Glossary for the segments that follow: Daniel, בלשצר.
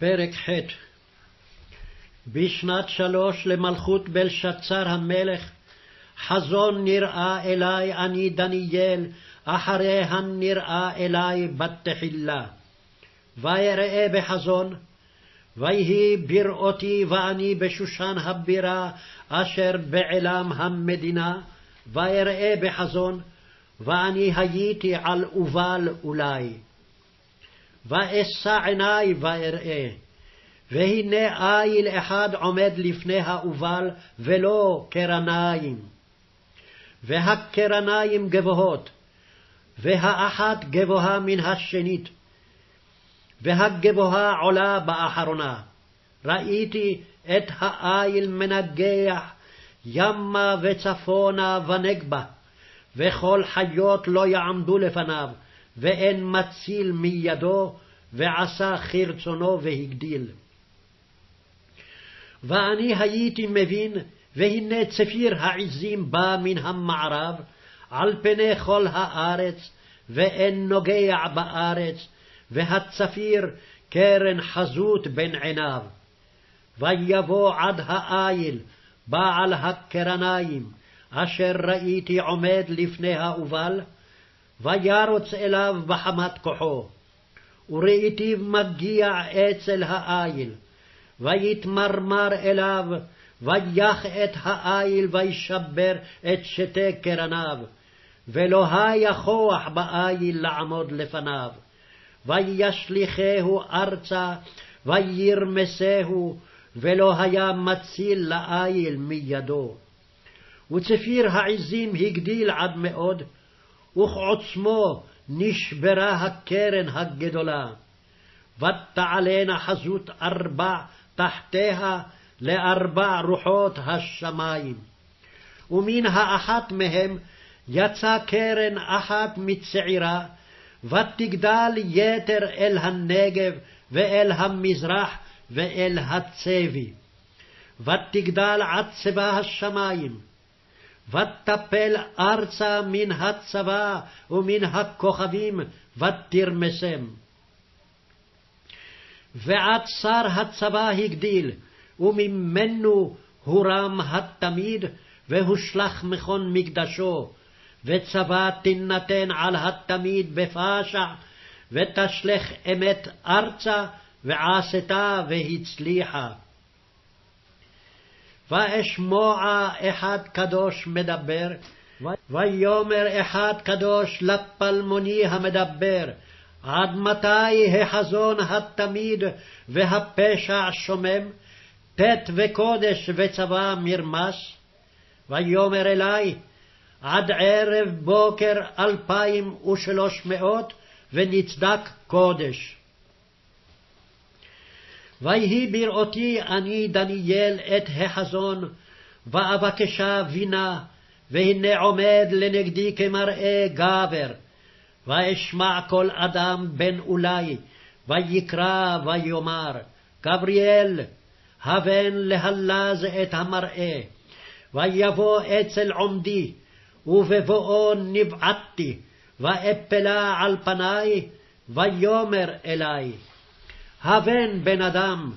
פרק ח'. בשנת 3 למלכות בלשצר המלך, חזון נראה אלי אני דניאל, אחרי הנראה אלי בת תחילה. ויראה בחזון, ויהי בראותי ואני בשושן הבירה, אשר בעלם המדינה, ויראה בחזון, ואני הייתי על אובל אולי. ואשא עיני ואראה, והנה איל אחד עומד לפני האובל, ולא קרניים. והקרניים גבוהות, והאחת גבוהה מן השנית, והגבוהה עולה באחרונה. ראיתי את האיל מנגח, ימה וצפונה ונגבה, וכל חיות לא יעמדו לפניו, ואין מציל מידו, ועשה כרצונו והגדיל. ואני הייתי מבין, והנה צפיר העזים בא מן המערב, על פני כל הארץ, ואין נוגע בארץ, והצפיר קרן חזות בין עיניו. ויבוא עד האיל, בעל הקרניים, אשר ראיתי עומד לפני האובל, וירוץ אליו בחמת כוחו, וראיתיו מגיע אצל האיל, ויתמרמר אליו, ויח את האיל, וישבר את שתי קרניו, ולא היה כוח באיל לעמוד לפניו. וישליכהו ארצה, וירמסהו, ולא היה מציל לאיל מידו. וצפיר העזים הגדיל עד מאוד, וכעצמו נשברה הקרן הגדולה. ותעלנה חזות ארבע תחתיה לארבע רוחות השמיים. ומן האחת מהם יצא קרן אחת מצעירה, ותגדל יתר אל הנגב ואל המזרח ואל הצבי. ותגדל עד צבא השמיים. ותפל ארצה מן הצבא ומן הכוכבים ותרמסם. ועד שר הצבא הגדיל, וממנו הורם התמיד, והושלך מכון מקדשו, וצבא תינתן על התמיד בפשע, ותשלך אמת ארצה, ועשתה והצליחה. ואשמוע אחד קדוש מדבר, ויאמר אחד קדוש לפלמוני המדבר, עד מתי החזון התמיד והפשע שומם, פת וקודש וצבא מרמס? ויאמר אלי, עד ערב בוקר 2300 ונצדק קודש. ויהי בראותי אני דניאל את החזון, ואבקשה בינה, והנה עומד לנגדי כמראה גבר. ואשמע כל אדם בן אולי, ויקרא ויאמר, גבריאל, הבן להלז את המראה. ויבוא אצל עומדי, ובבואו נבעתתי, ואפלה על פניי, ויאמר אלי, הבן בן אדם,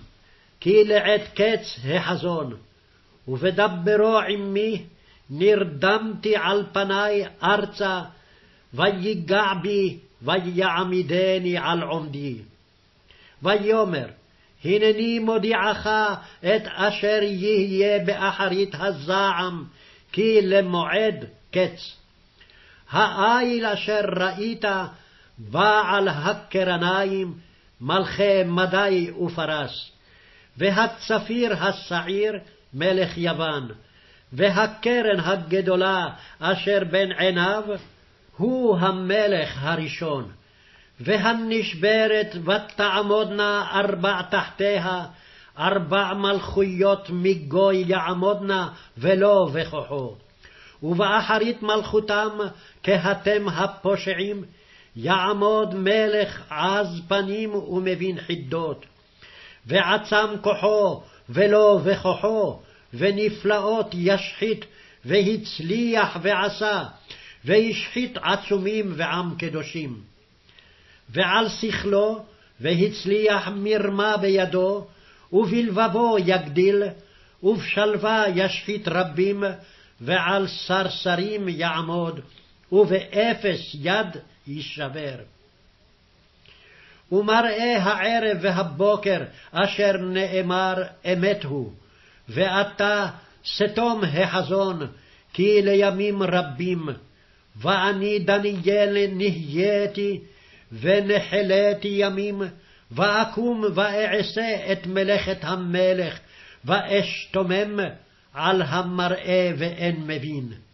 כי לעת קץ החזון, ובדברו עמי נרדמתי על פניי ארצה, ויגע בי ויעמידני על עומדי. ויאמר, הנני מודיעך את אשר יהיה באחרית הזעם, כי למועד קץ. האיל אשר ראית בעל הקרניים, מלכי מדי ופרס, והצפיר השעיר מלך יוון, והקרן הגדולה אשר בין עיניו, הוא המלך הראשון. והנשברת ותעמודנה ארבע תחתיה, ארבע מלכויות מגוי יעמודנה ולא וכוחו. ובאחרית מלכותם כהתם הפושעים, יעמוד מלך עז פנים ומבין חידות, ועצם כוחו ולא וכוחו, ונפלאות ישחית, והצליח ועשה, וישחית עצומים ועם קדושים. ועל שכלו והצליח מרמה בידו, ובלבבו יגדיל, ובשלווה ישחית רבים, ועל סרסרים יעמוד, ובאפס יד יישבר. ומראה הערב והבוקר אשר נאמר אמת הוא, ואתה סתום החזון, כי לימים רבים, ואני דניאל נהייתי, ונחלתי ימים, ואקום ואעשה את מלאכת המלך, ואשתומם על המראה ואין מבין.